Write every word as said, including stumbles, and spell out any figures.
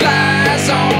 flies on.